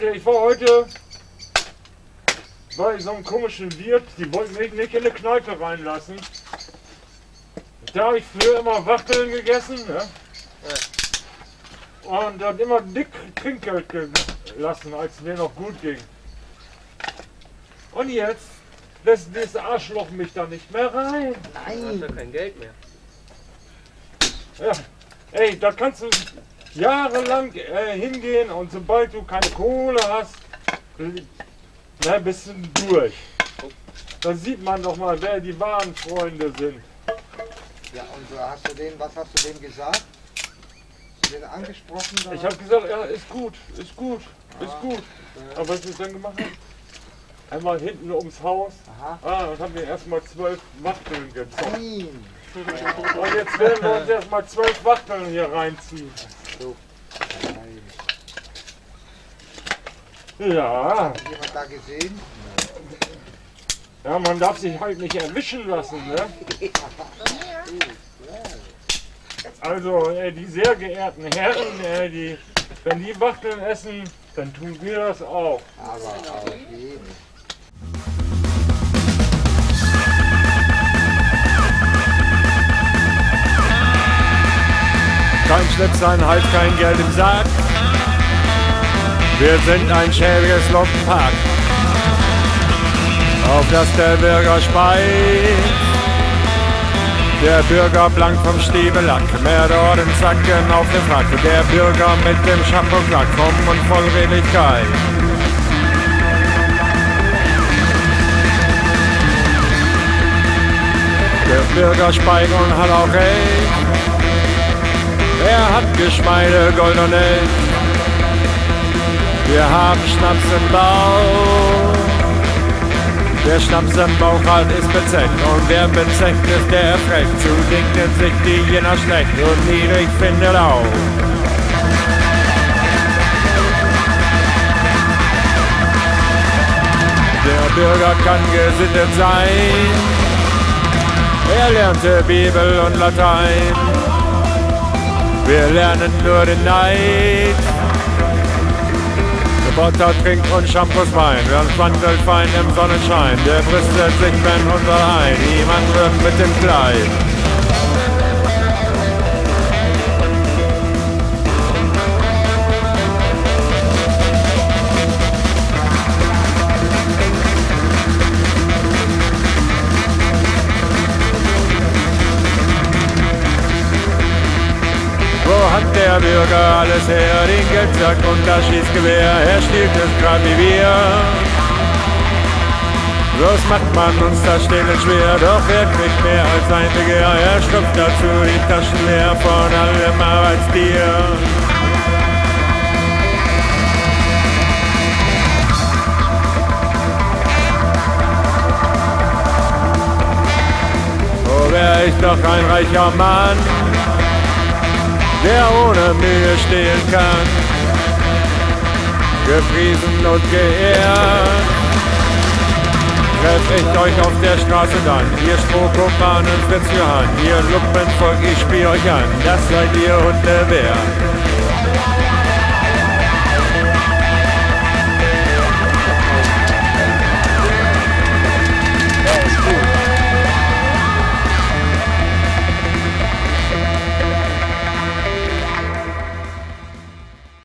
Leute, ich war heute bei so einem komischen Wirt, die wollten mich nicht in eine Kneipe reinlassen. Da habe ich früher immer Wachteln gegessen, ne? Und hat immer dick Trinkgeld gelassen, als es mir noch gut ging. Und jetzt lässt dieses Arschloch mich da nicht mehr rein. Nein, du hast ja kein Geld mehr. Ja, ey, da kannst du jahrelang hingehen und sobald du keine Kohle hast, na, bist du durch. Da sieht man doch mal, wer die wahren Freunde sind. Ja, und so hast du denen, was hast du denen gesagt? Hast du den angesprochen? Oder? Ich habe gesagt, ja, ist gut. Ja. Aber was ich dann gemacht habe? Einmal hinten ums Haus. Aha. Ah, und haben wir erstmal 12 Wachteln gezockt. Nein. Und jetzt werden wir uns erstmal 12 Wachteln hier reinziehen. So. Nein. Ja. Hat jemand da gesehen? Ja, man darf sich halt nicht erwischen lassen, ne? Also, die sehr geehrten Herren, wenn die Wachteln essen, dann tun wir das auch. Aber auf jeden. Kein Schnipseln, halt kein Geld im Sack. Wir sind ein schäbiges Lumpenpack, auf das der Bürger speist. Der Bürger blank vom Stiebelack, mehr dort im Zacken auf dem Frack. Der Bürger mit dem Schampugnack, Komm und voll Redlichkeit. Der Bürger schweigt und hat auch recht. Er hat Geschmeide, Gold und Elf. Wir haben Schnaps im Bauch. Der Schnaps im Bauch halt ist bezeckt. Und wer bezeckt ist, der erfrecht. Zudingnet sich die jener schlecht und niedrig findet auch. Der Bürger kann gesittet sein. Er lernte Bibel und Latein. Wir lernen nur den Neid. Der Botter trinkt und Shampoos Wein. Wir haben Wandel fein im Sonnenschein. Der brüstet sich, wenn unser Ein. Niemand wirkt mit dem Kleid. Hat der Bürger alles her, den Geldsack und das Schießgewehr, er stiehlt es grad wie wir. Bloß macht man uns das Stehlen schwer, doch wer kriegt mehr als ein Begehr, er stopft dazu die Taschen leer von allem Arbeitsbier. Oh, wär ich doch ein reicher Mann, der ohne Mühe stehlen kann, gepriesen und geehrt. Treff ich euch auf der Straße dann, ihr Strohkomanen, Fritz Johann, ihr Lumpenvolk, ich spiel euch an, das seid ihr und der Wehr.